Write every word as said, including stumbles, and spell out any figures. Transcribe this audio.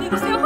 amigos.